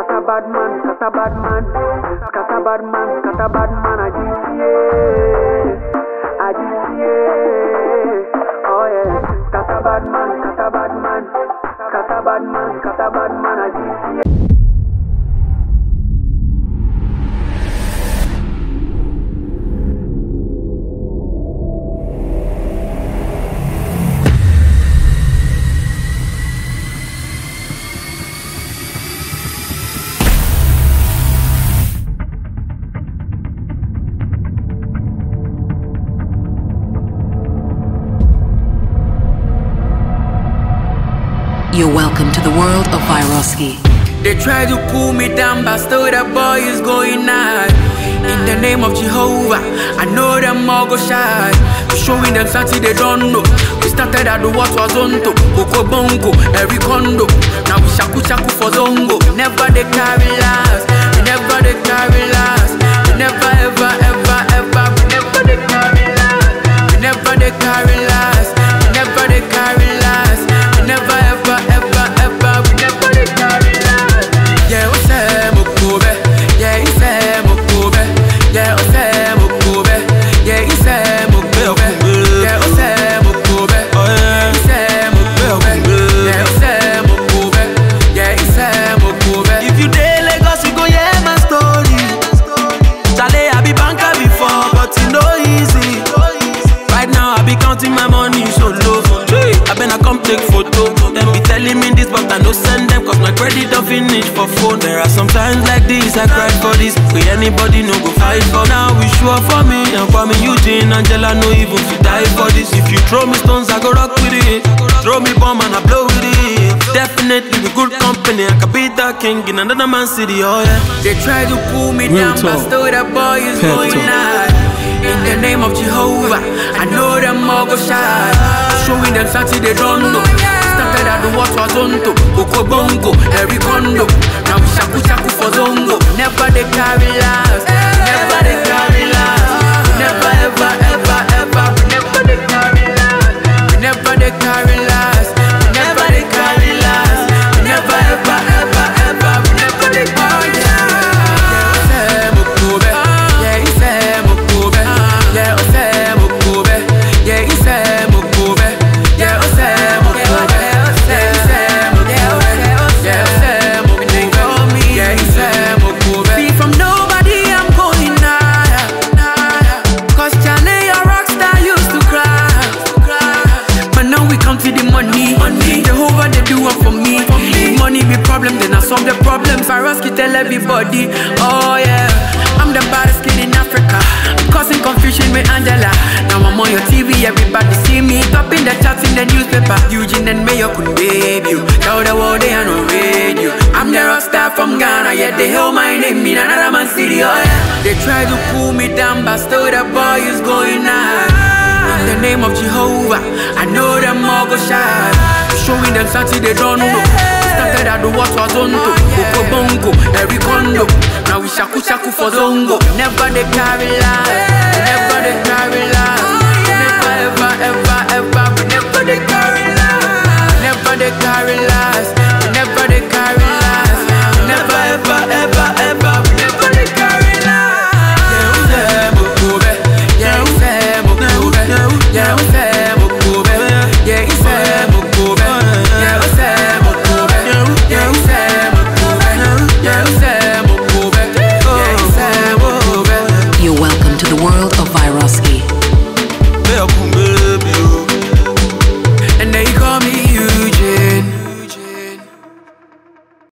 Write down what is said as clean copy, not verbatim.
Kata bad man, I oh yeah. Kata bad man, I GCA. You're welcome to the world of Vyrusky. They tried to pull me down, but still that boy is going high. In the name of Jehovah, I know them all go shy. To showing them something they don't know. We started at the water Zongo, Coco Bongo, Eric Bongo. Now we shaku for Zongo. Never they carry last. Never they carry last. Never ever. Never they carry last. Never they carry last. Never they carry last. Never ever, we never did carry last. Yeah, we say Mokobe. Yeah, we say Mokobe. Yeah, we say Mokobe. Yeah, we say Mokobe. Yeah, we say Mokobe. Yeah, we say Mokobe. Yeah, we say Mokobe. Yeah, we say Mokobe. If you dey Lagos, you go hear my story. Chale, I be banker before, but it no easy. Right now, I be counting my money so low. I better come take photo. Telling me this, but I no send them, cause my credit don't finish for phone. There are some times like this, I cried for this. With anybody, no go fight for. Now we sure for me, and for me Eugene, Angela, no even to die for this. If you throw me stones, I go rock with it. Throw me bomb and I blow with it. Definitely be good company, I could be the king in another man's city, oh yeah. They try to pull me down, but still that boy is going high. In the name of Jehovah, I know them all go shy. Showing them something they don't know. Started at the water Zongo, Coco Bongo, Eric Bongo. Now we shaku for Zongo. Never they carry last. Never they carry last. Never ever. Never they carry last. Never they carry last. Never they carry last. Never ever. Never they carry last. Yeah, Mokobe. Yeah, he say Mokobe. Yeah, he say Mokobe. Yeah, he say Mokobe. Yeah, he say Mokobe. From the problems, Vyrusky tell everybody, oh yeah. I'm the baddest kid in Africa, causing confusion with Angela. Now I'm on your TV, everybody see me, top in the charts in the newspaper. Eugene and Mayorkun debut, tell the world they are no radio. I'm the rock star from Ghana, yeah, they hail my name in another man's city, oh yeah. They try to pull me down, but still the boy is going high. In the name of Jehovah, I know them all go shy. Showing them something they don't know. Started at the water Zongo, Coco Bongo, Eric Bongo. Now we shaku for Zongo. Never they carry last. Never they carry last. Never ever. Never they carry last. Never they carry last. Never they carry.